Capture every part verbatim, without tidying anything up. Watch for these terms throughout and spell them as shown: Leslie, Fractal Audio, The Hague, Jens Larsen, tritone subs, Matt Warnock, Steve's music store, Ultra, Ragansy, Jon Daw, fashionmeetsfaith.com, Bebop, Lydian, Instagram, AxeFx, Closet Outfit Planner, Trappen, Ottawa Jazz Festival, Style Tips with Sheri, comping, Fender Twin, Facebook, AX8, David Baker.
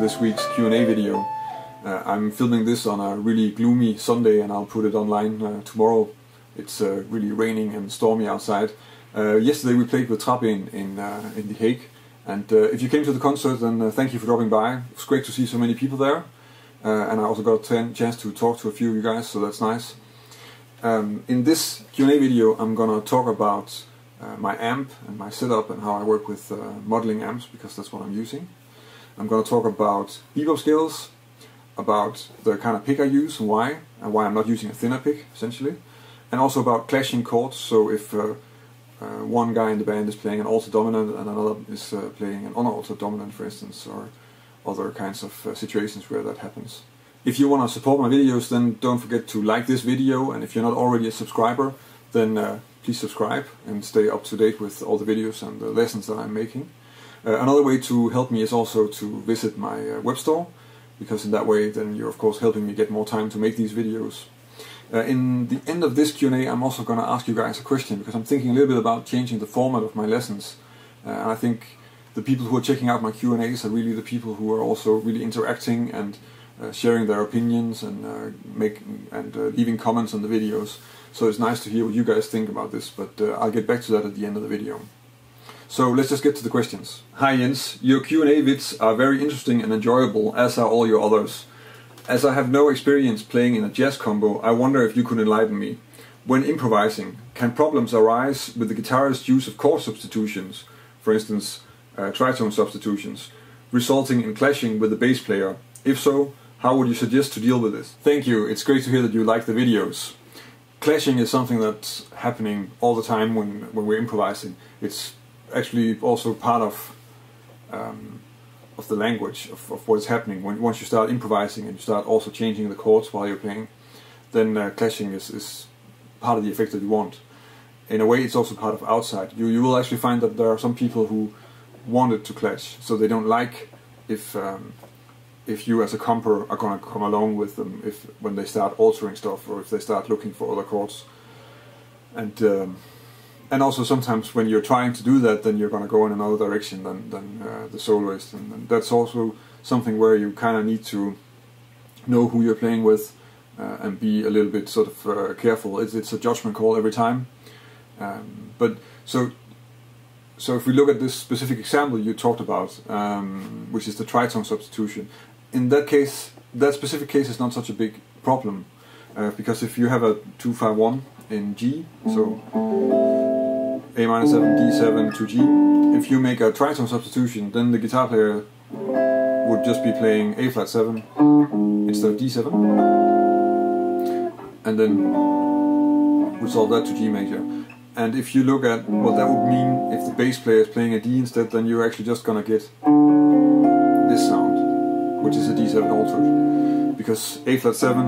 This week's Q and A video. Uh, I'm filming this on a really gloomy Sunday and I'll put it online uh, tomorrow. It's uh, really raining and stormy outside. Uh, yesterday we played with Trappen in, uh, in The Hague, and uh, if you came to the concert, then uh, thank you for dropping by. It's great to see so many people there, uh, and I also got a chance to talk to a few of you guys, so that's nice. Um, in this Q and A video I'm gonna talk about uh, my amp and my setup and how I work with uh, modeling amps, because that's what I'm using. I'm going to talk about bebop skills, about the kind of pick I use and why, and why I'm not using a thinner pick, essentially. And also about clashing chords, so if uh, uh, one guy in the band is playing an alto dominant and another is uh, playing an unalto dominant, for instance, or other kinds of uh, situations where that happens. If you want to support my videos, then don't forget to like this video, and if you're not already a subscriber, then uh, please subscribe and stay up to date with all the videos and the lessons that I'm making. Uh, another way to help me is also to visit my uh, web store, because in that way then you're of course helping me get more time to make these videos. Uh, in the end of this Q and A I'm also going to ask you guys a question, because I'm thinking a little bit about changing the format of my lessons. Uh, and I think the people who are checking out my Q and A's are really the people who are also really interacting and uh, sharing their opinions and, uh, make, and uh, leaving comments on the videos. So it's nice to hear what you guys think about this, but uh, I'll get back to that at the end of the video. So let's just get to the questions. Hi Jens, your Q and A vids are very interesting and enjoyable, as are all your others. As I have no experience playing in a jazz combo, I wonder if you could enlighten me. When improvising, can problems arise with the guitarist's use of chord substitutions, for instance uh, tritone substitutions, resulting in clashing with the bass player? If so, how would you suggest to deal with this? Thank you, it's great to hear that you like the videos. Clashing is something that's happening all the time when, when we're improvising. It's actually also part of um, of the language of, of what's happening. When once you start improvising and you start also changing the chords while you're playing, then uh, clashing is, is part of the effect that you want. In a way it's also part of outside. You, you will actually find that there are some people who want it to clash, so they don't like if um, if you as a comper are going to come along with them if when they start altering stuff or if they start looking for other chords. And um, And also sometimes when you're trying to do that, then you're going to go in another direction than, than uh, the soloist. And, and that's also something where you kind of need to know who you're playing with uh, and be a little bit sort of uh, careful. It's, it's a judgment call every time. Um, but so, so if we look at this specific example you talked about, um, which is the tritone substitution, in that case, that specific case is not such a big problem. Uh, because if you have a two five one in G, so A minor seven, D seven to G. If you make a tritone substitution, then the guitar player would just be playing A flat seven instead of D seven, and then resolve that to G major. And if you look at what that would mean if the bass player is playing a D instead, then you're actually just gonna get this sound, which is a D seven altered, because A flat seven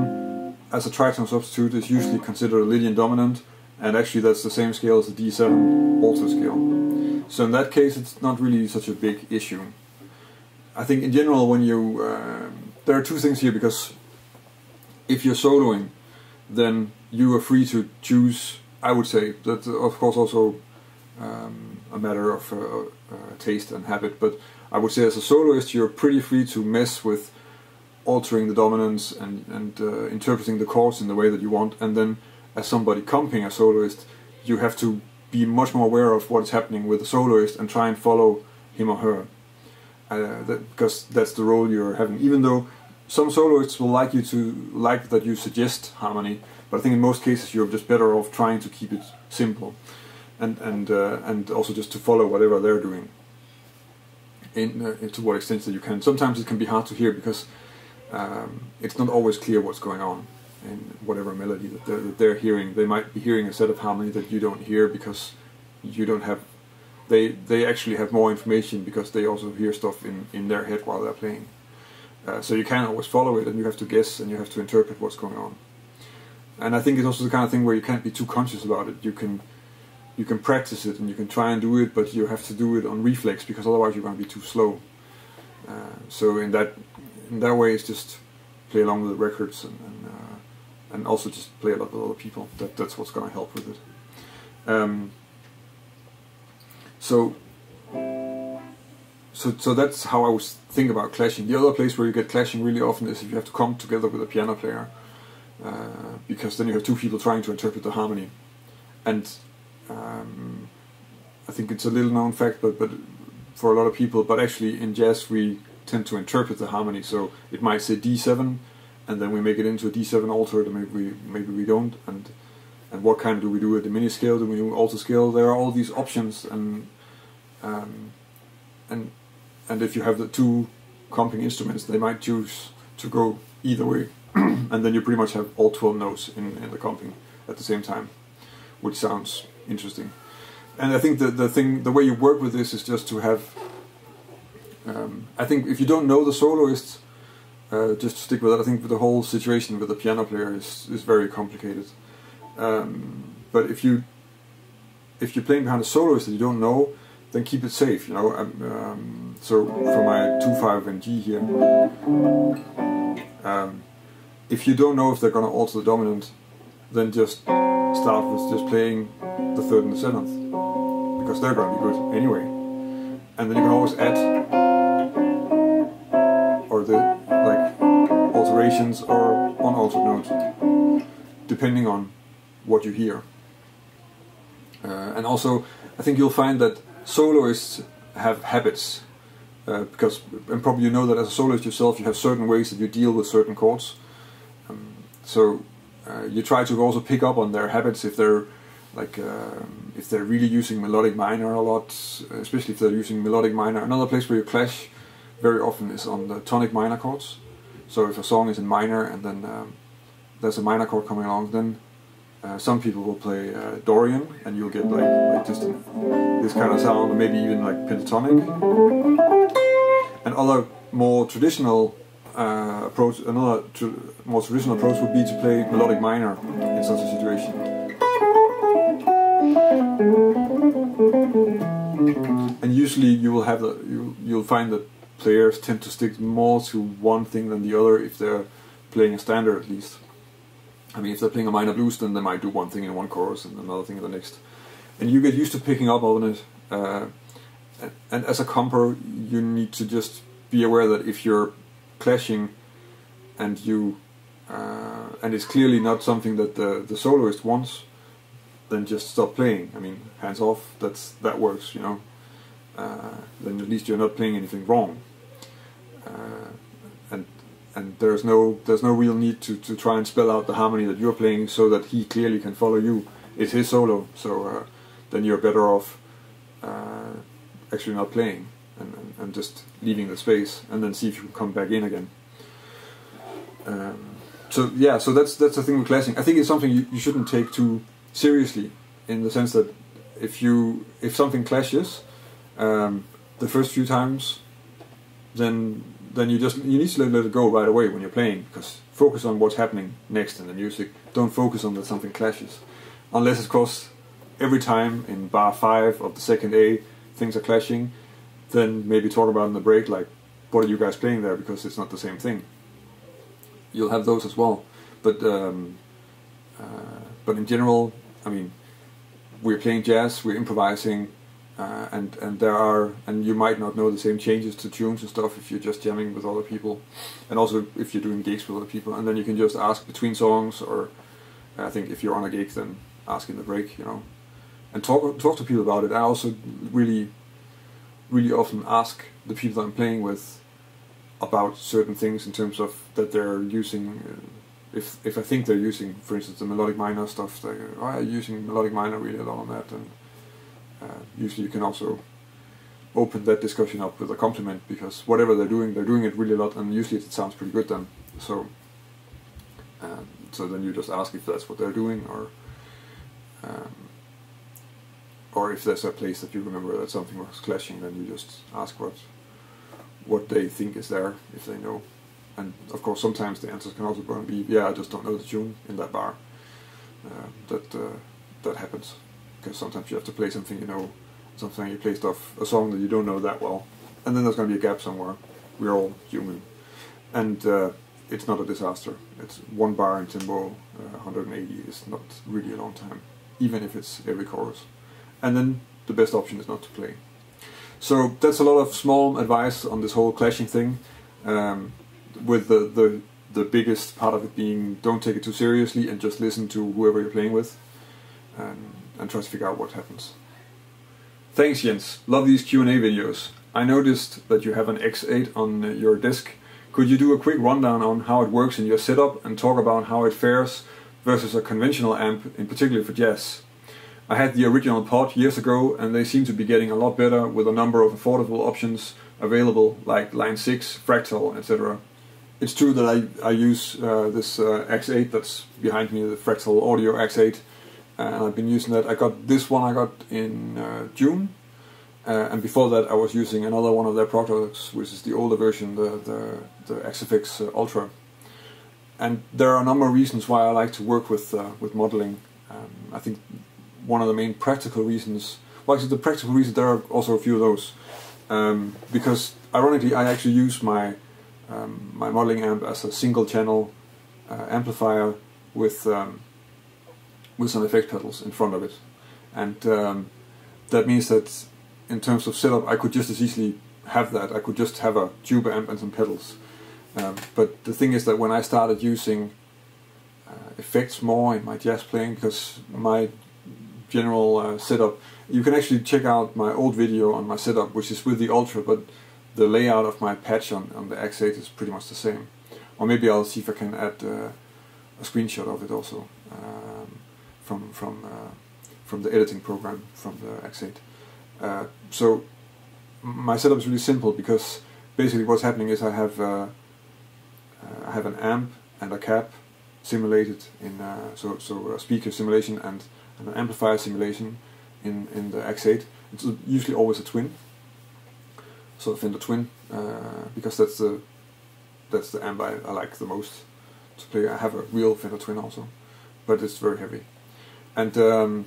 as a tritone substitute is usually considered a Lydian dominant. And actually that's the same scale as the D seven alto scale. So in that case it's not really such a big issue. I think in general when you... Uh, there are two things here, because if you're soloing then you are free to choose, I would say. That's of course also um, a matter of uh, uh, taste and habit, but I would say as a soloist you're pretty free to mess with altering the dominance and, and uh, interpreting the chords in the way that you want, and then as somebody comping a soloist, you have to be much more aware of what is happening with the soloist and try and follow him or her, uh, that, because that's the role you're having. Even though some soloists will like you to like that you suggest harmony, but I think in most cases you're just better off trying to keep it simple, and and uh, and also just to follow whatever they're doing. In uh, to what extent that you can. Sometimes it can be hard to hear because um, it's not always clear what's going on. And whatever melody that they're, that they're hearing, they might be hearing a set of harmony that you don't hear because you don't have. They they actually have more information because they also hear stuff in in their head while they're playing. Uh, so you can't always follow it, and you have to guess and you have to interpret what's going on. And I think it's also the kind of thing where you can't be too conscious about it. You can you can practice it and you can try and do it, but you have to do it on reflex because otherwise you're going to be too slow. Uh, so in that in that way, it's just play along with the records and and, uh, and also just play a lot with other people. That that's what's going to help with it. Um, so so so that's how I was thinking about clashing. The other place where you get clashing really often is if you have to come together with a piano player, uh, because then you have two people trying to interpret the harmony, and um, I think it's a little known fact, but but. for a lot of people, but actually in jazz we tend to interpret the harmony, so it might say D seven and then we make it into a D seven altered, or maybe we, maybe we don't, and and what kind do we do at the mini scale, do we do alto scale? There are all these options, and um, and and if you have the two comping instruments, they might choose to go either way and then you pretty much have all twelve notes in, in the comping at the same time, which sounds interesting. And I think the the thing, the way you work with this is just to have. Um, I think if you don't know the soloist, uh, just to stick with that. I think the whole situation with the piano player is is very complicated. Um, but if you if you're playing behind a soloist that you don't know, then keep it safe. You know. Um, so for my two five and G here, um, if you don't know if they're going to alter the dominant, then just start with just playing the third and the seventh, because they're going to be good anyway. And then you can always add, or the like alterations or unaltered notes, depending on what you hear. Uh, and also, I think you'll find that soloists have habits, uh, because, and probably you know that as a soloist yourself, you have certain ways that you deal with certain chords. Um, so uh, you try to also pick up on their habits if they're like um, if they're really using melodic minor a lot, especially if they're using melodic minor. Another place where you clash very often is on the tonic minor chords. So if a song is in minor and then um, there's a minor chord coming along, then uh, some people will play uh, Dorian, and you'll get like, like just an, this kind of sound, or maybe even like pentatonic. And other more traditional uh, approach, another tr more traditional approach would be to play melodic minor in such a situation. And usually you will have the you you'll find that players tend to stick more to one thing than the other if they're playing a standard, at least. I mean, if they're playing a minor blues, then they might do one thing in one chorus and another thing in the next, and you get used to picking up on it. Uh, and as a comper, you need to just be aware that if you're clashing, and you uh, and it's clearly not something that the the soloist wants, then just stop playing. I mean, hands off. That's that works, you know. Uh, then at least you're not playing anything wrong, uh, and and there's no there's no real need to to try and spell out the harmony that you're playing so that he clearly can follow you. It's his solo, so uh, then you're better off uh, actually not playing and, and and just leaving the space, and then see if you can come back in again. Um, so yeah, so that's that's the thing with clashing. I think it's something you, you shouldn't take too seriously, in the sense that if you if something clashes um, the first few times, then then you just you need to let, let it go right away when you're playing, because focus on what's happening next in the music. Don't focus on that something clashes, unless of course every time in bar five of the second A things are clashing. Then maybe talk about in the break, like, what are you guys playing there, because it's not the same thing. You'll have those as well, but um, uh, but in general. I mean, we're playing jazz, we're improvising, uh, and and there are and you might not know the same changes to tunes and stuff if you're just jamming with other people, and also if you're doing gigs with other people, and then you can just ask between songs, or I think if you're on a gig, then ask in the break, you know, and talk talk to people about it. I also really, really often ask the people that I'm playing with about certain things in terms of that they're using. Uh, If, if I think they're using, for instance, the melodic minor stuff, they go, oh, I'm using melodic minor really a lot on that, and uh, usually you can also open that discussion up with a compliment, because whatever they're doing, they're doing it really a lot, and usually it sounds pretty good then. So um, so then you just ask if that's what they're doing, or um, or if there's a place that you remember that something was clashing, then you just ask what what they think is there, if they know. And of course, sometimes the answers can also be, "Yeah, I just don't know the tune in that bar." Uh, that uh, that happens, because sometimes you have to play something you know, sometimes you play stuff, a song that you don't know that well, and then there's going to be a gap somewhere. we're all human, and uh, it's not a disaster. It's one bar in Timbo, uh, one hundred eighty is not really a long time, even if it's every chorus. And then the best option is not to play. So that's a lot of small advice on this whole clashing thing, um, with the, the the biggest part of it being don't take it too seriously and just listen to whoever you're playing with, and, and try to figure out what happens. Thanks, Jens. Love these Q and A videos. I noticed that you have an A X eight on your desk. Could you do a quick rundown on how it works in your setup and talk about how it fares versus a conventional amp, in particular for jazz? I had the original pod years ago, and they seem to be getting a lot better with a number of affordable options available, like Line six, Fractal, et cetera. It's true that I, I use uh, this uh, A X eight that's behind me, the Fractal Audio A X eight, and I've been using that. I got this one I got in uh, June. Uh, and before that I was using another one of their products, which is the older version, the, the, the AxeFx uh, Ultra. And there are a number of reasons why I like to work with, uh, with modeling. Um, I think one of the main practical reasons, well actually the practical reason, there are also a few of those. Um, because ironically I actually use my, um, my modeling amp as a single channel uh, amplifier with, um, with some effect pedals in front of it. And um, that means that in terms of setup, I could just as easily have that. I could just have a tube amp and some pedals. Um, but the thing is that when I started using uh, effects more in my jazz playing, because my general uh, setup, you can actually check out my old video on my setup, which is with the Ultra, but the layout of my patch on, on the A X eight is pretty much the same. Or maybe I'll see if I can add uh, a screenshot of it also um, from from uh, from the editing program from the A X eight. Uh, so my setup is really simple, because basically what's happening is I have uh, uh, I have an amp and a cab simulated in uh, so so a speaker simulation and, and an amplifier simulation in in the A X eight. It's usually always a twin, so a Fender Twin, uh, because that's the that's the amp I, I like the most to play. I have a real Fender Twin also, but it's very heavy, and. Um,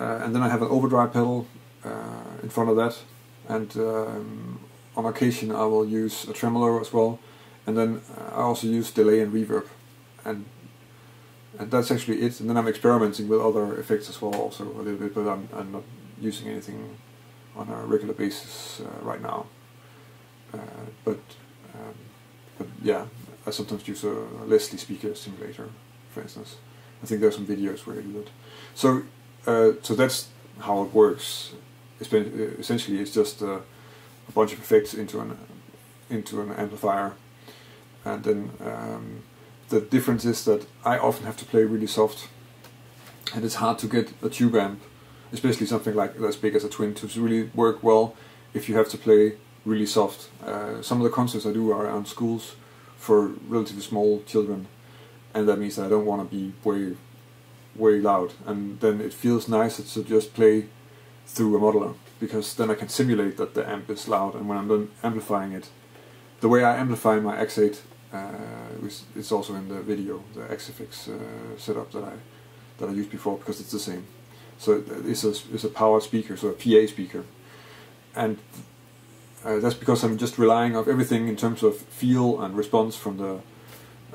Uh, and then I have an overdrive pedal uh, in front of that, and um, on occasion I will use a tremolo as well, and then I also use delay and reverb, and and that's actually it. And then I'm experimenting with other effects as well, also a little bit, but I'm, I'm not using anything on a regular basis uh, right now. Uh, but um, but yeah, I sometimes use a Leslie speaker simulator, for instance. I think there's some videos where I do that. So. Uh, so that's how it works. It's been, essentially, it's just uh, a bunch of effects into an into an amplifier, and then um, the difference is that I often have to play really soft, and it's hard to get a tube amp, especially something like as big as a Twin, to really work well if you have to play really soft. Uh, some of the concerts I do are on schools for relatively small children, and that means that I don't want to be way. way loud, and then it feels nicer to just play through a modeler, because then I can simulate that the amp is loud, and when I'm done amplifying it, the way I amplify my A X eight, uh, which it's also in the video, the AxeFx uh, setup that I that I used before, because it's the same. So it's a it's a power speaker, so a P A speaker, and uh, that's because I'm just relying on everything in terms of feel and response from the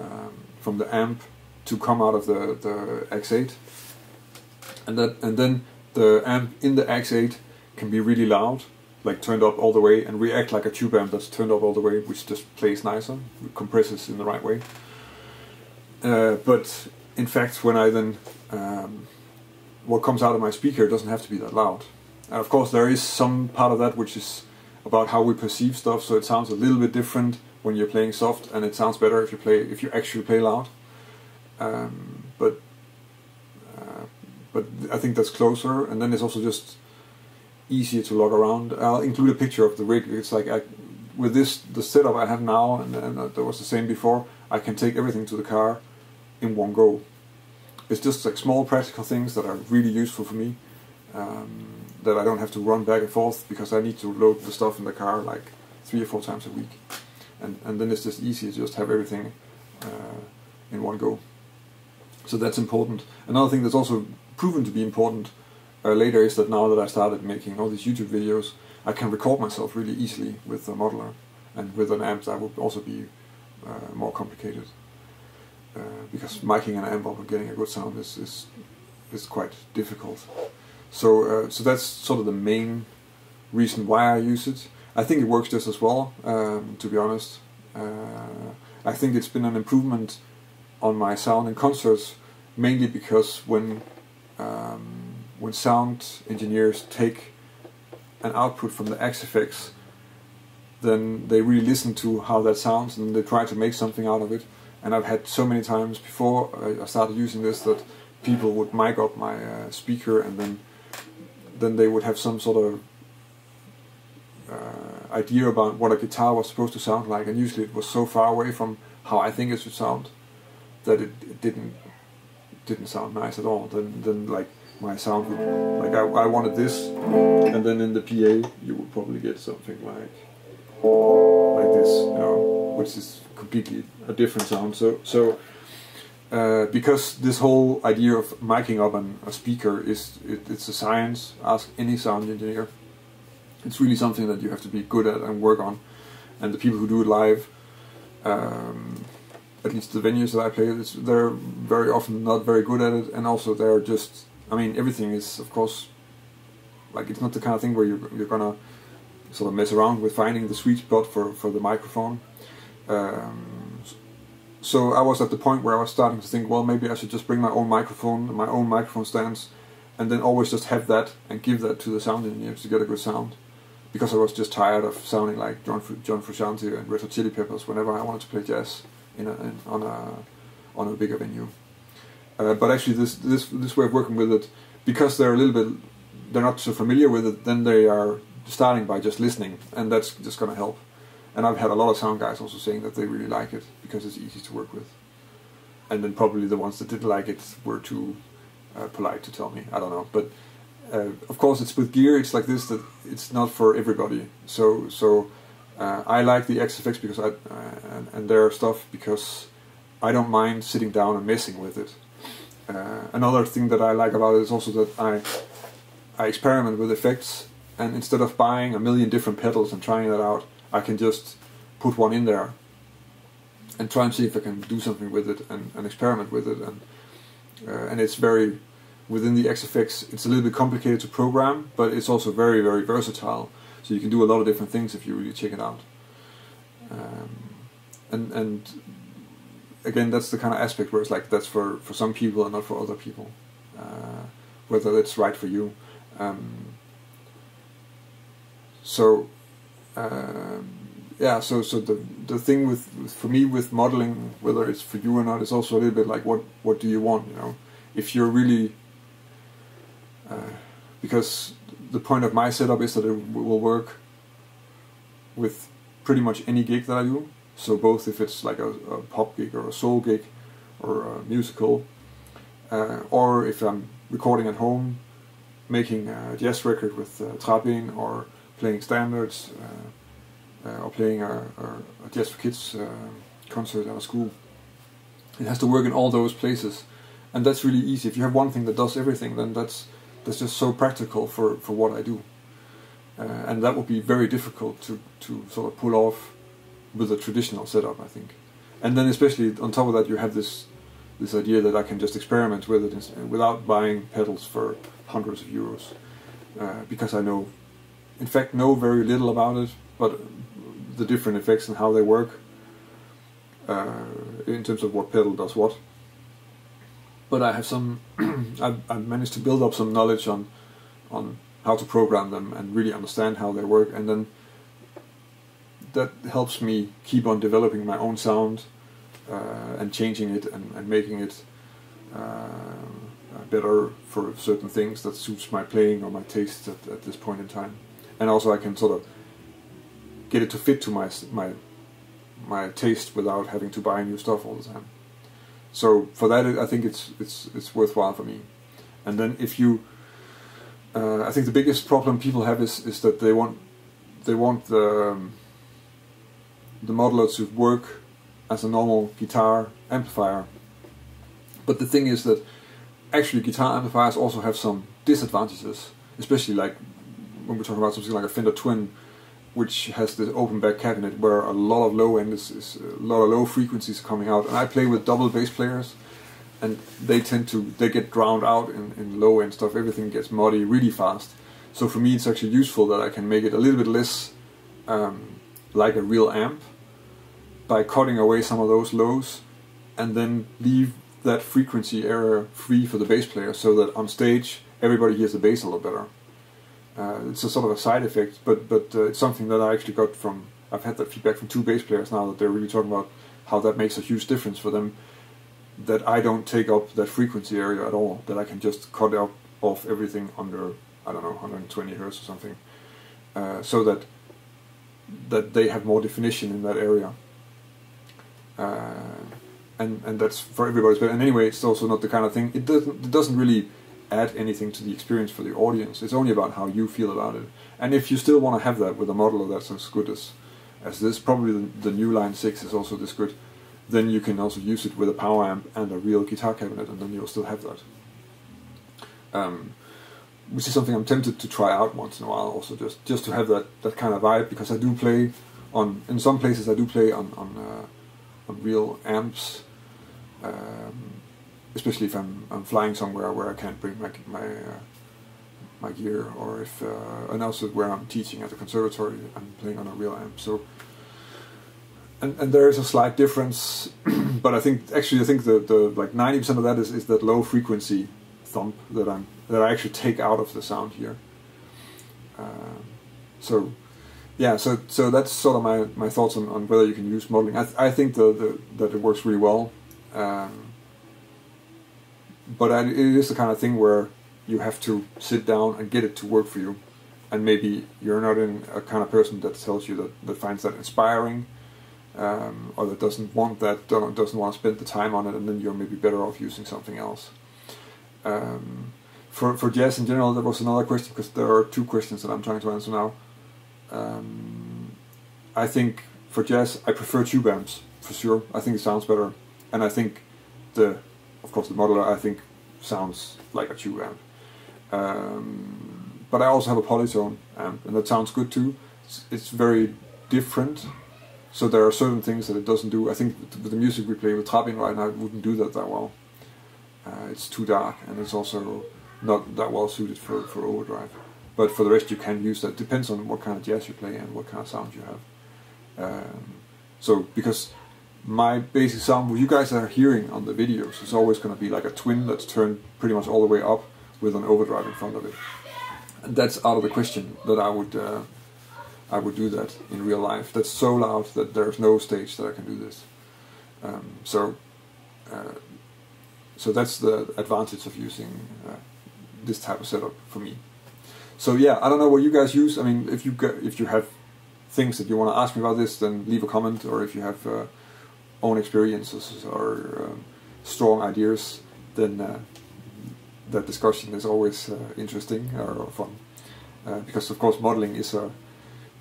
um, from the amp to come out of the, the A X eight, and that and then the amp in the A X eight can be really loud, like turned up all the way, and react like a tube amp that's turned up all the way, which just plays nicer, compresses in the right way. Uh, but in fact, when I then um, what comes out of my speaker doesn't have to be that loud. And of course, there is some part of that which is about how we perceive stuff, so it sounds a little bit different when you're playing soft, and it sounds better if you play if you actually play loud. Um, but uh, but I think that's closer, and then it's also just easier to log around. I'll include a picture of the rig. It's like I, with this the setup I have now, and, and that was the same before. I can take everything to the car in one go. It's just like small practical things that are really useful for me, um, that I don't have to run back and forth, because I need to load the stuff in the car like three or four times a week, and and then it's just easier to just have everything uh, in one go. So that's important. Another thing that's also proven to be important uh, later is that now that I started making all these YouTube videos, I can record myself really easily with the modeler. and with an amp that would also be uh, more complicated, uh, because miking an amp up and getting a good sound is is, is quite difficult. So uh, so that's sort of the main reason why I use it. I think it works just as well, um, to be honest. Uh, I think it's been an improvement on my sound in concerts, mainly because when um, when sound engineers take an output from the AxeFx, then they really listen to how that sounds and they try to make something out of it. And I've had so many times before I started using this that people would mic up my uh, speaker, and then then they would have some sort of uh, idea about what a guitar was supposed to sound like, and usually it was so far away from how I think it should sound that it, it didn't didn't sound nice at all. Then then like my sound would, like I, I wanted this, and then in the P A you would probably get something like like this, you know, which is completely a different sound. So so. Uh, because this whole idea of miking up an, a speaker is it, it's a science. Ask any sound engineer. It's really something that you have to be good at and work on. And the people who do it live, um, at least the venues that I play, it's, they're very often not very good at it. And also they're just, I mean, everything is, of course, like it's not the kind of thing where you're, you're gonna sort of mess around with finding the sweet spot for, for the microphone. Um, So I was at the point where I was starting to think, well, maybe I should just bring my own microphone, my own microphone stands, and then always just have that and give that to the sound engineers to get a good sound. Because I was just tired of sounding like John John Frusciante and Red Hot Chili Peppers whenever I wanted to play jazz in, a, in on a on a bigger venue. Uh, but actually, this this this way of working with it, because they're a little bit, they're not so familiar with it, then they are starting by just listening, and that's just going to help. And I've had a lot of sound guys also saying that they really like it because it's easy to work with. And then probably the ones that didn't like it were too uh, polite to tell me. I don't know. But uh, of course, it's with gear. It's like this that it's not for everybody. So so uh, I like the AxeFx because I uh, and, and their stuff because I don't mind sitting down and messing with it. Uh, another thing that I like about it is also that I I experiment with effects, and instead of buying a million different pedals and trying that out, I can just put one in there and try and see if I can do something with it and, and experiment with it. And uh, and it's very, within the AxeFx, it's a little bit complicated to program, but it's also very, very versatile. So you can do a lot of different things if you really check it out. Um, and and again, that's the kind of aspect where it's like, that's for, for some people and not for other people. Uh, whether that's right for you. Um, so... Um, yeah, so so the the thing with, with for me with modeling, whether it's for you or not, is also a little bit like what what do you want, you know? If you're really, uh, because the point of my setup is that it will work with pretty much any gig that I do. So both if it's like a, a pop gig or a soul gig or a musical, uh, or if I'm recording at home, making a jazz record with uh, Trappen, or playing standards, uh, uh, or playing a, a Jazz for Kids uh, concert at a school. It has to work in all those places, and that's really easy. If you have one thing that does everything, then that's that's just so practical for, for what I do. Uh, and that would be very difficult to, to sort of pull off with a traditional setup, I think. And then especially on top of that, you have this this idea that I can just experiment with it without buying pedals for hundreds of euros, uh, because I know, in fact, know very little about it, but the different effects and how they work, uh, in terms of what pedal does what. But I have some, I've, I've managed to build up some knowledge on, on how to program them and really understand how they work, and then that helps me keep on developing my own sound, uh, and changing it and, and making it uh, better for certain things that suits my playing or my taste at, at this point in time. And also I can sort of get it to fit to my my my taste without having to buy new stuff all the time. So for that, I think it's it's it's worthwhile for me. And then if you, uh, I think the biggest problem people have is is that they want they want the um, the modeler to work as a normal guitar amplifier. But the thing is that actually guitar amplifiers also have some disadvantages, especially like when we're talking about something like a Fender Twin, which has this open back cabinet where a lot of low end is, is a lot of low frequencies coming out, and I play with double bass players, and they tend to they get drowned out in, in low end stuff. Everything gets muddy really fast. So for me, it's actually useful that I can make it a little bit less um, like a real amp by cutting away some of those lows, and then leave that frequency area free for the bass player, so that on stage everybody hears the bass a lot better. Uh, it's a sort of a side effect, but but uh, it's something that I actually got from, I've had that feedback from two bass players now, that they're really talking about how that makes a huge difference for them, that I don't take up that frequency area at all, that I can just cut out off everything under, I don't know, one hundred twenty hertz or something, uh, so that that they have more definition in that area, uh, and and that's for everybody's better. And anyway, it's also not the kind of thing, it doesn't it doesn't really add anything to the experience for the audience. It's only about how you feel about it. And if you still want to have that with a modeler that's as good as as this, probably the, the new Line six is also this good, then you can also use it with a power amp and a real guitar cabinet, and then you'll still have that. Um, which is something I'm tempted to try out once in a while also, just just to have that, that kind of vibe, because I do play on, in some places I do play on, on, uh, on real amps, um, especially if I'm, I'm flying somewhere where I can't bring my my, uh, my gear, or if uh, and also where I'm teaching at the conservatory, I'm playing on a real amp. So, and and there is a slight difference, but I think actually I think the the like ninety percent of that is is that low frequency thump that I'm that I actually take out of the sound here. Um, so, yeah, so so that's sort of my my thoughts on, on whether you can use modeling. I th I think the, the that it works really well. Um, But it is the kind of thing where you have to sit down and get it to work for you, and maybe you're not in a kind of person that tells you that, that finds that inspiring, um, or that doesn't want that, doesn't want to spend the time on it, and then you're maybe better off using something else. Um, for, for jazz in general, that was another question, because there are two questions that I'm trying to answer now. Um, I think for jazz, I prefer tube amps, for sure. I think it sounds better, and I think the Of course, the modeler, I think, sounds like a tube amp. Um, but I also have a polytone amp, and that sounds good too. It's, it's very different, so there are certain things that it doesn't do. I think with the music we play with Trappen right now, it wouldn't do that that well. Uh, it's too dark, and it's also not that well suited for, for overdrive. But for the rest, you can use that. Depends on what kind of jazz you play and what kind of sound you have. Um, so, because my basic sound, what you guys are hearing on the videos, is always going to be like a twin that's turned pretty much all the way up with an overdrive in front of it. And that's out of the question that I would uh, I would do that in real life. That's so loud that there's no stage that I can do this. Um, so uh, so that's the advantage of using uh, this type of setup for me. So yeah, I don't know what you guys use. I mean, if you got, if you have things that you want to ask me about this, then leave a comment, or if you have Uh, own experiences or um, strong ideas, then uh, that discussion is always uh, interesting or fun, uh, because of course modeling is a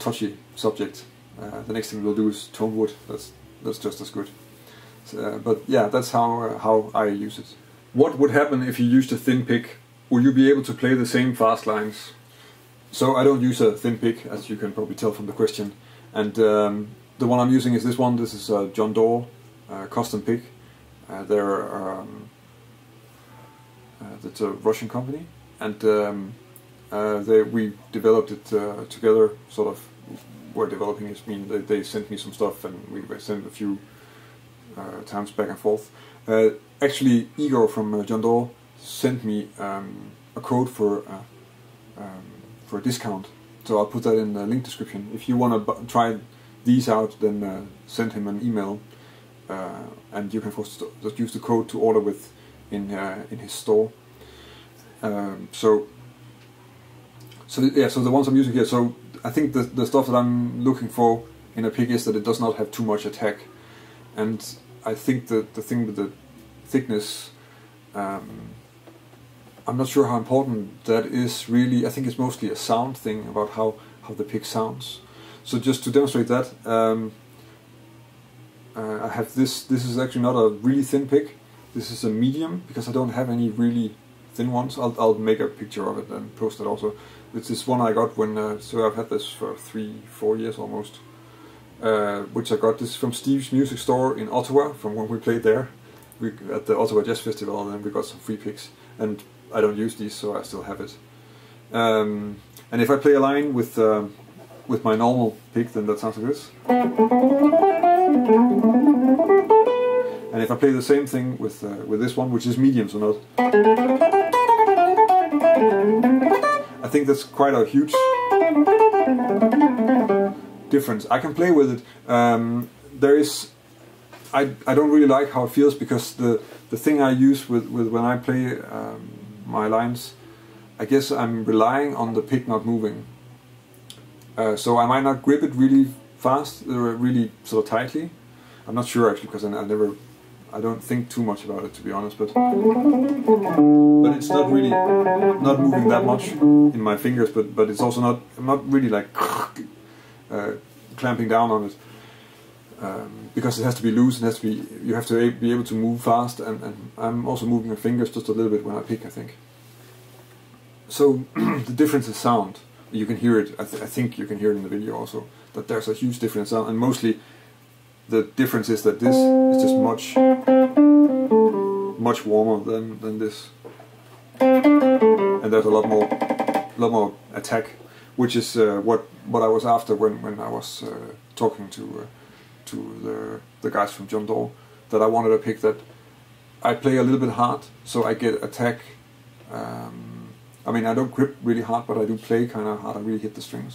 touchy subject. Uh, the next thing we'll do is tone wood. That's that's just as good. So, uh, but yeah, that's how uh, how I use it. What would happen if you used a thin pick? Will you be able to play the same fast lines? So I don't use a thin pick, as you can probably tell from the question, and. Um, The one I'm using is this one. This is a Jon Daw uh, custom pick. Uh, they're um, uh, that's a Russian company, and um, uh, they, we developed it uh, together. Sort of, we're developing it. I mean, they, they sent me some stuff, and we sent a few uh, times back and forth. Uh, actually, Igor from uh, Jon Daw sent me um, a code for uh, um, for a discount. So I'll put that in the link description. If you want to try these out, then uh, send him an email, uh, and you can just use the code to order with in uh, in his store. Um, so, so yeah, so the ones I'm using here. So I think the the stuff that I'm looking for in a pick is that it does not have too much attack, and I think that the thing with the thickness, um, I'm not sure how important that is really. I think it's mostly a sound thing about how how the pick sounds. So just to demonstrate that, um, uh, I have this, this is actually not a really thin pick, this is a medium, because I don't have any really thin ones. I'll, I'll make a picture of it and post it also. It's this one I got when, uh, so I've had this for three, four years almost. Uh, which I got this from Steve's Music Store in Ottawa, from when we played there we, at the Ottawa Jazz Festival, and then we got some free picks. And I don't use these, so I still have it. Um, and if I play a line with uh, with my normal pick, then that sounds like this. And if I play the same thing with uh, with this one, which is medium, so not. I think that's quite a huge difference. I can play with it. Um, there is, I I don't really like how it feels, because the the thing I use with with when I play um, my lines, I guess I'm relying on the pick not moving. Uh, so I might not grip it really fast, or really sort of tightly. I'm not sure actually, because I, I never, I don't think too much about it, to be honest. But but it's not really not moving that much in my fingers. But but it's also not I'm not really like. Uh, clamping down on it, um, because it has to be loose, and has to be you have to be able to move fast, and, and I'm also moving my fingers just a little bit when I pick, I think. So the difference in sound, you can hear it. I, th I think you can hear it in the video also, that there's a huge difference in sound, and mostly the difference is that this is just much much warmer than than this, and there's a lot more lot more attack. Which is uh, what what I was after when when I was uh, talking to uh, to the the guys from Jon Daw, that I wanted a pick that I play a little bit hard, so I get attack. Um, I mean, I don't grip really hard, but I do play kind of hard. I really hit the strings,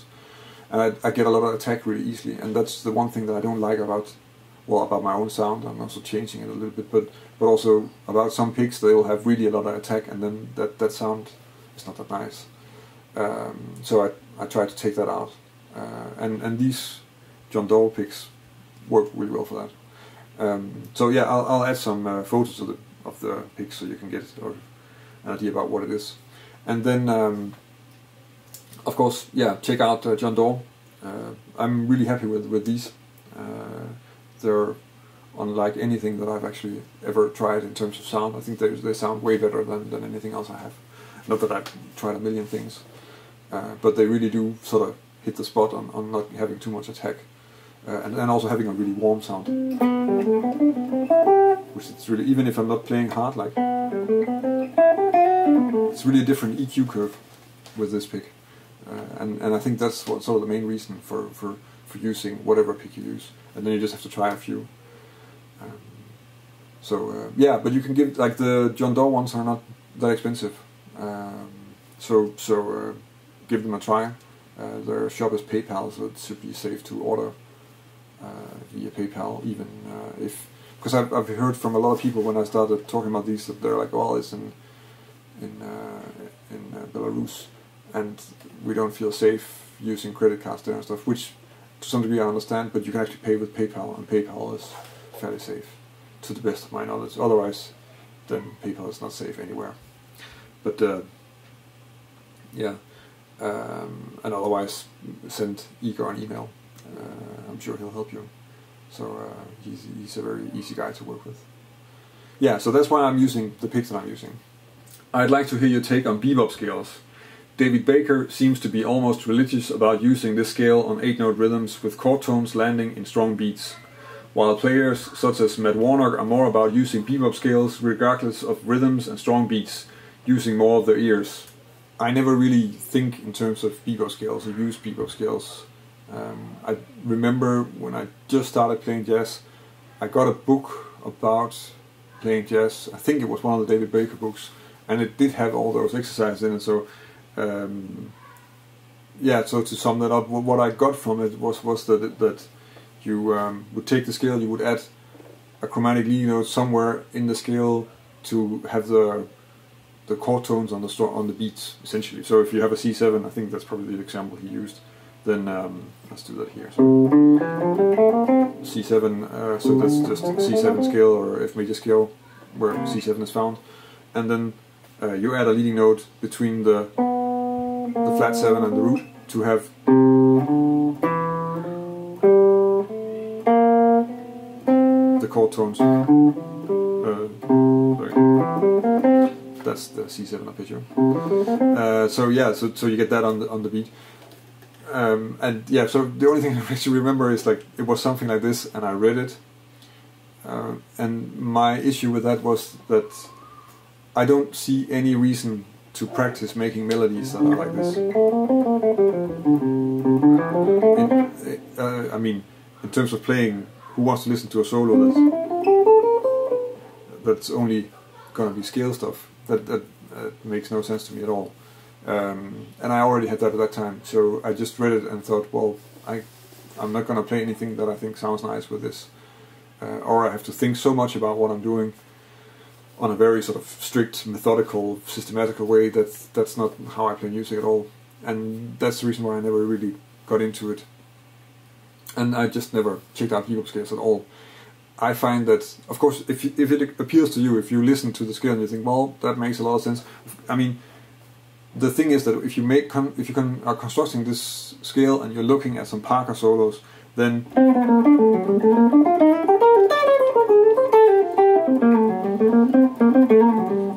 and I, I get a lot of attack really easily. And that's the one thing that I don't like about well about my own sound. I'm also changing it a little bit, but but also about some picks, they will have really a lot of attack, and then that that sound is not that nice. Um, so I. I try to take that out, uh, and and these Jon Daw picks work really well for that. Um, so yeah, I'll, I'll add some uh, photos of the of the picks, so you can get or an idea about what it is. And then um, of course, yeah, check out uh, Jon Daw. Uh, I'm really happy with with these. Uh, they're unlike anything that I've actually ever tried in terms of sound. I think they they sound way better than than anything else I have. Not that I've tried a million things. Uh, but they really do sort of hit the spot on, on not having too much attack, uh, and, and also having a really warm sound, which it's really, even if I'm not playing hard, like it's really a different E Q curve with this pick, uh, and and I think that's what sort of the main reason for for for using whatever pick you use, and then you just have to try a few. Um, so uh, yeah, but you can give, like the Jon Daw ones are not that expensive, um, so so. Uh, Give them a try. Uh, their shop is PayPal, so it should be safe to order uh, via PayPal. Even uh, if, because I've, I've heard from a lot of people when I started talking about these that they're like, "Well, it's in in uh, in uh, Belarus, and we don't feel safe using credit cards there and stuff." Which, to some degree, I understand. But you can actually pay with PayPal, and PayPal is fairly safe, to the best of my knowledge. Otherwise, then PayPal is not safe anywhere. But uh, yeah. Um, and otherwise, send Igor an email. Uh, I'm sure he'll help you. So uh, he's he's a very easy guy to work with. Yeah, so that's why I'm using the picks that I'm using. I'd like to hear your take on bebop scales. David Baker seems to be almost religious about using this scale on eight-note rhythms with chord tones landing in strong beats, while players such as Matt Warnock are more about using bebop scales regardless of rhythms and strong beats, using more of their ears. I never really think in terms of bebop scales or use bebop scales. Um, I remember when I just started playing jazz, I got a book about playing jazz. I think it was one of the David Baker books, and it did have all those exercises in it. So, um, yeah. So to sum that up, what I got from it was was that it, that you um, would take the scale, you would add a chromatic leading note somewhere in the scale to have the the chord tones on the store, on the beats, essentially. So if you have a C seven, I think that's probably the example he used. Then um, let's do that here. So C seven, uh, so that's just C seven scale or F major scale, where C seven is found, and then uh, you add a leading note between the the flat seven and the root to have the chord tones. Uh, sorry. that's the C seven up here. Uh, so yeah, so so you get that on the, on the beat. Um, and yeah, so the only thing I actually remember is like it was something like this, and I read it. Uh, and my issue with that was that I don't see any reason to practice making melodies that are like this. It, it, uh, I mean, in terms of playing, who wants to listen to a solo that's, that's only gonna be scale stuff? That, that, that makes no sense to me at all. Um, and I already had that at that time, so I just read it and thought, well, I, I'm not gonna play anything that I think sounds nice with this. Uh, or I have to think so much about what I'm doing on a very sort of strict, methodical, systematical way that that's not how I play music at all. And that's the reason why I never really got into it. And I just never checked out hip-hop scales at all. I find that, of course, if, you, if it appeals to you, if you listen to the scale and you think, well, that makes a lot of sense. I mean, the thing is that if you make, con if you con are constructing this scale and you're looking at some Parker solos, then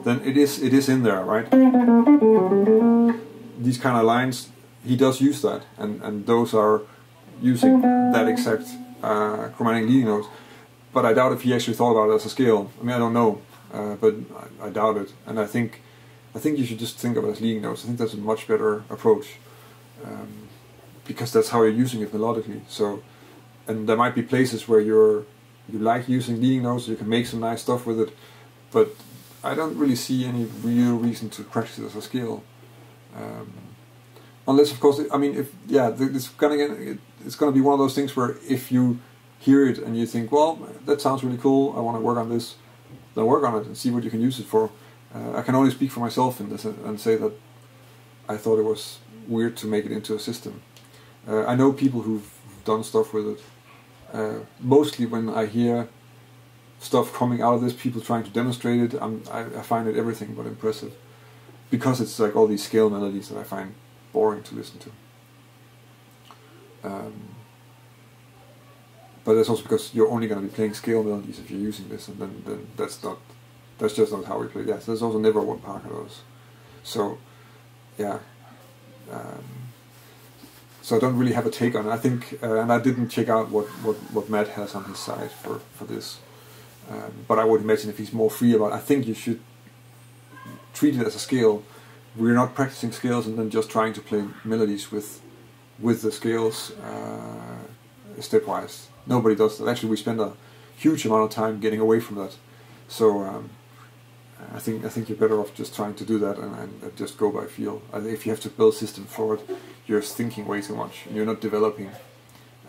then it is it is in there, right? These kind of lines, he does use that, and and those are using that exact uh, chromatic leading notes. But I doubt if he actually thought about it as a scale. I mean, I don't know, uh, but I, I doubt it. And I think I think you should just think of it as leading notes. I think that's a much better approach, um, because that's how you're using it melodically. So, and there might be places where you're you like using leading notes. You can make some nice stuff with it, but I don't really see any real reason to practice it as a scale, um, unless, of course, I mean, if yeah, it's gonna get, it's gonna be one of those things where if you hear it and you think, well, that sounds really cool, I want to work on this, then work on it and see what you can use it for. Uh, I can only speak for myself in this and say that I thought it was weird to make it into a system. Uh, I know people who've done stuff with it. Uh, mostly when I hear stuff coming out of this, people trying to demonstrate it, I'm, I, I find it everything but impressive, because it's like all these scale melodies that I find boring to listen to. Um, but that's also because you're only going to be playing scale melodies if you're using this, and then, then that's not that's just not how we play. Yes, there's also never one Parker those. So yeah. Um, So I don't really have a take on it. I think, uh, and I didn't check out what, what, what Matt has on his side for, for this. Um, but I would imagine if he's more free about it, I think you should treat it as a scale. We're not practicing scales and then just trying to play melodies with with the scales uh, stepwise. Nobody does that. Actually, we spend a huge amount of time getting away from that. So um, I think I think you're better off just trying to do that and, and just go by feel. I think if you have to build a system for it, you're thinking way too much. You're not developing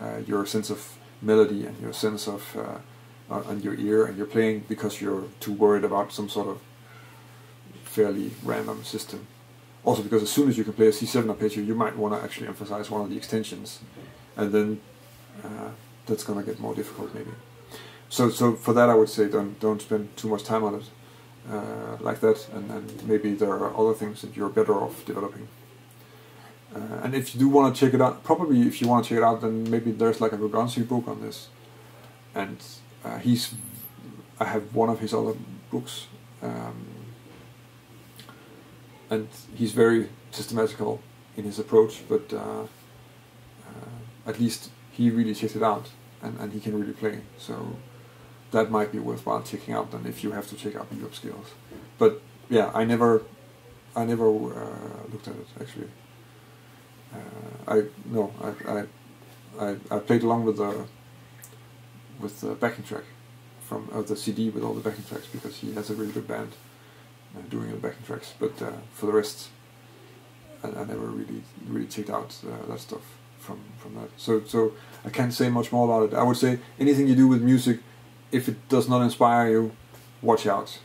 uh, your sense of melody and your sense of uh, on your ear, and you're playing because you're too worried about some sort of fairly random system. Also, because as soon as you can play a C seven arpeggio, you might want to actually emphasize one of the extensions, and then uh, that's going to get more difficult maybe. So, so for that, I would say don't don't spend too much time on it uh, like that, and, and maybe there are other things that you're better off developing. Uh, and if you do want to check it out, probably if you want to check it out, then maybe there's like a Ragansy book on this, and uh, he's, I have one of his other books, um, and he's very systematical in his approach, but uh, uh, at least he really checks it out, and, and he can really play, so that might be worthwhile checking out then if you have to check out hip-hop scales. But yeah, I never, I never uh, looked at it actually. Uh, I no, I, I I played along with the with the backing track from uh, the C D with all the backing tracks, because he has a really good band uh, doing the backing tracks. But uh, for the rest, I, I never really really checked out uh, that stuff from from that. So so I can't say much more about it. I would say anything you do with music, if it does not inspire you, watch out.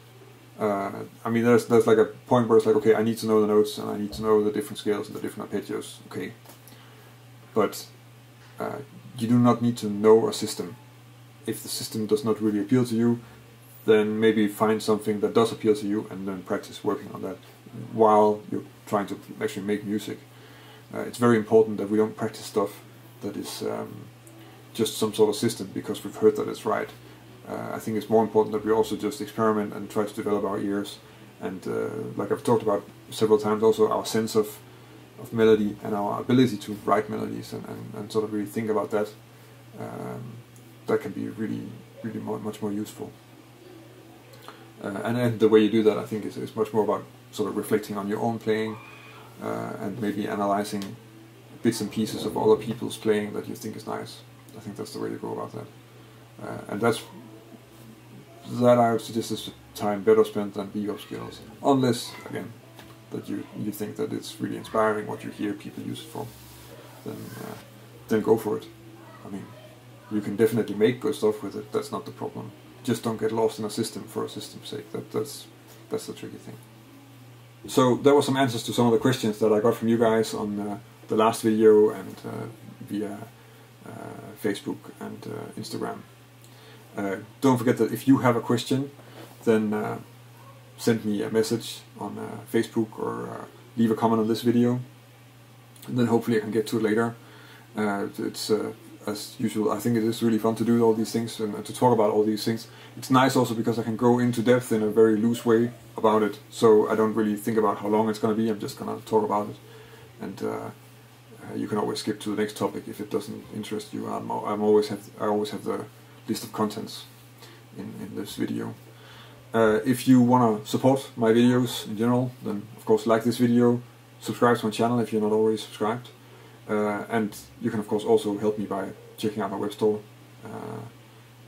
Uh, I mean, there's there's like a point where it's like, okay, I need to know the notes and I need to know the different scales and the different arpeggios, okay. But uh, you do not need to know a system. If the system does not really appeal to you, then maybe find something that does appeal to you and then practice working on that while you're trying to actually make music. Uh, it's very important that we don't practice stuff that is um, just some sort of system because we've heard that it's right. Uh, I think it's more important that we also just experiment and try to develop our ears and uh, like I've talked about several times also, our sense of, of melody and our ability to write melodies and, and, and sort of really think about that, um, that can be really, really more, much more useful. Uh, and then the way you do that, I think, is, is much more about sort of reflecting on your own playing uh, and maybe analyzing bits and pieces of other people's playing that you think is nice. I think that's the way to go about that. Uh, and that's that I would suggest is time better spent than bebop skills, unless, again, that you you think that it's really inspiring what you hear people use it for. Then uh, then go for it. I mean, you can definitely make good stuff with it. That's not the problem. Just don't get lost in a system for a system's sake. That that's that's the tricky thing. So there were some answers to some of the questions that I got from you guys on uh, the last video and uh, via uh, Facebook and uh, Instagram. Uh, don't forget that if you have a question, then uh, send me a message on uh, Facebook or uh, leave a comment on this video, and then hopefully I can get to it later. Uh, it's uh, as usual, I think it is really fun to do all these things and to talk about all these things. It's nice also because I can go into depth in a very loose way about it, so I don't really think about how long it's going to be. I'm just going to talk about it, and uh, you can always skip to the next topic if it doesn't interest you. I'm, I'm always have, I always have the list of contents in, in this video. Uh, if you want to support my videos in general, then of course like this video, subscribe to my channel if you're not already subscribed, uh, and you can of course also help me by checking out my web store uh,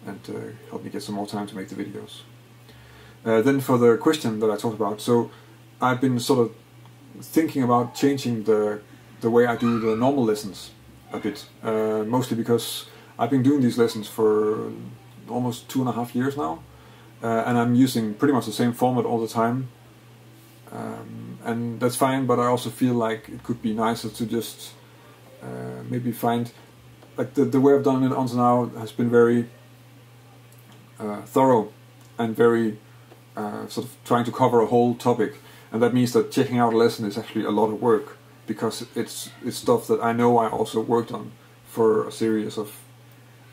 and uh, help me get some more time to make the videos. Uh, then for the question that I talked about, so I've been sort of thinking about changing the the way I do the normal lessons a bit, uh, mostly because I've been doing these lessons for almost two and a half years now, uh, and I'm using pretty much the same format all the time, um, and that's fine, but I also feel like it could be nicer to just uh, maybe find, like the, the way I've done it until now has been very uh, thorough and very uh, sort of trying to cover a whole topic, and that means that checking out a lesson is actually a lot of work, because it's, it's stuff that I know I also worked on for a series of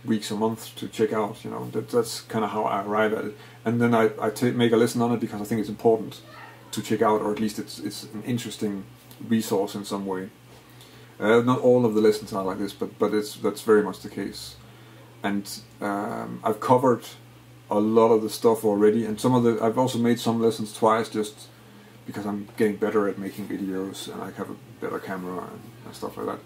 weeks or months to check out, you know, that, that's kind of how I arrive at it. And then I, I t make a lesson on it because I think it's important to check out, or at least it's, it's an interesting resource in some way. Uh, not all of the lessons are like this, but, but it's, that's very much the case. And um, I've covered a lot of the stuff already, and some of the, I've also made some lessons twice just because I'm getting better at making videos and I have a better camera and, and stuff like that.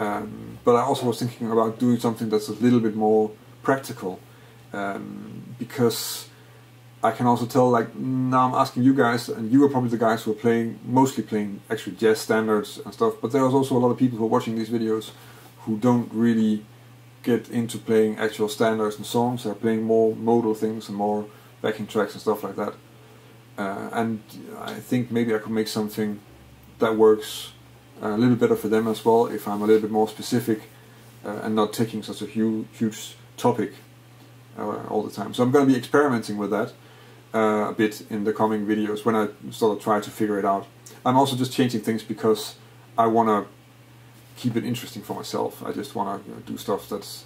Um, but I also was thinking about doing something that's a little bit more practical, um, because I can also tell, like, now I'm asking you guys, and you are probably the guys who are playing, mostly playing actually jazz standards and stuff, but there's also a lot of people who are watching these videos who don't really get into playing actual standards and songs. They're playing more modal things and more backing tracks and stuff like that, uh, and I think maybe I could make something that works a little better for them as well, if I'm a little bit more specific uh, and not taking such a huge, huge topic uh, all the time. So I'm going to be experimenting with that uh, a bit in the coming videos when I sort of try to figure it out. I'm also just changing things because I want to keep it interesting for myself. I just want to, you know, do stuff that's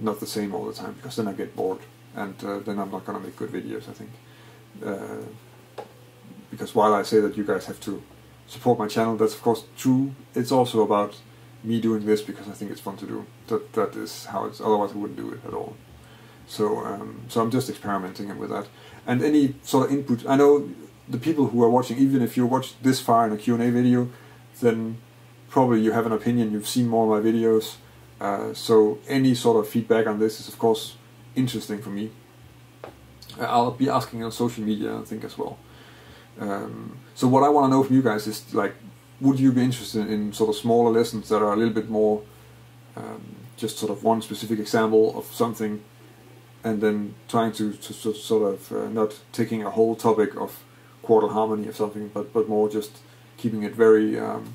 not the same all the time, because then I get bored, and uh, then I'm not going to make good videos, I think. Uh, because while I say that you guys have to support my channel, that's of course true, it's also about me doing this because I think it's fun to do. That that is how it's, otherwise I wouldn't do it at all. So um, so I'm just experimenting with that. And any sort of input, I know the people who are watching, even if you watch this far in a Q and A video, then probably you have an opinion, you've seen more of my videos, uh, so any sort of feedback on this is of course interesting for me. I'll be asking on social media, I think, as well. Um, so what I want to know from you guys is, like, would you be interested in sort of smaller lessons that are a little bit more um, just sort of one specific example of something, and then trying to, to, to sort of uh, not taking a whole topic of quartal harmony or something, but, but more just keeping it very um,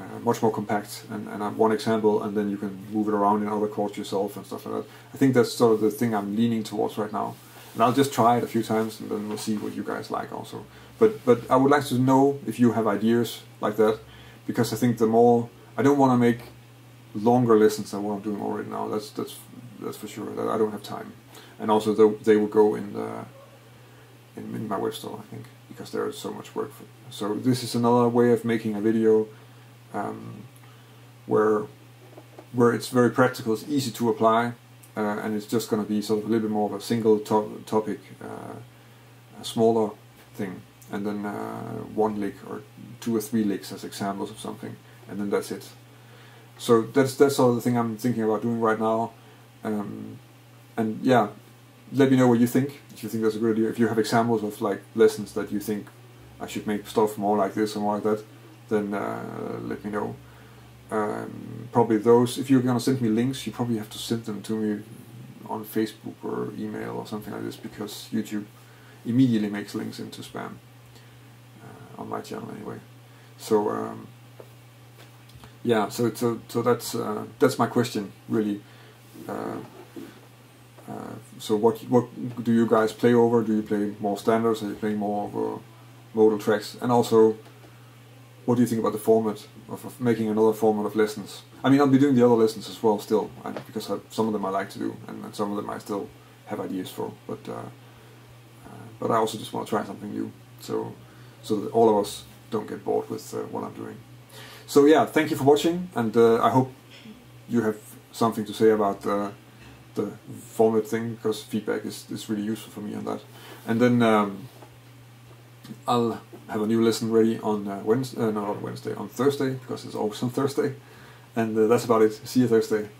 uh, much more compact and, and have one example, and then you can move it around in other chords yourself and stuff like that. I think that's sort of the thing I'm leaning towards right now. And I'll just try it a few times, and then we'll see what you guys like also. But but I would like to know if you have ideas like that, because I think the more, I don't want to make longer lessons than what I'm doing already now. That's that's that's for sure. That I don't have time, and also they, they will go in the in, in my web store, I think. because there is so much work for it. So this is another way of making a video um, where where it's very practical, it's easy to apply, uh, and it's just going to be sort of a little bit more of a single to topic, uh, a smaller thing, and then uh, one lick or two or three licks as examples of something, and then that's it. So that's that's sort of the thing I'm thinking about doing right now, um, and yeah, let me know what you think. If you think that's a good idea, if you have examples of like lessons that you think I should make stuff more like this and more like that, then uh, let me know. Um, probably those, if you're gonna send me links, you probably have to send them to me on Facebook or email or something like this, because YouTube immediately makes links into spam, uh, on my channel anyway. So um, yeah, so so, so that's uh, that's my question really. Uh, uh, so what what do you guys play over? Do you play more standards? Are you playing more over modal tracks? And also, what do you think about the format of, of making another format of lessons? I mean, I'll be doing the other lessons as well still, I, because I, some of them I like to do, and, and some of them I still have ideas for. But uh, uh, but I also just want to try something new, so so that all of us don't get bored with uh, what I'm doing. So yeah, thank you for watching, and uh, I hope you have something to say about uh, the format thing, because feedback is, is really useful for me on that. And then um, I'll have a new lesson ready on uh, Wednesday, uh, no, not Wednesday, on Thursday, because it's always on Thursday. And uh, that's about it. See you Thursday.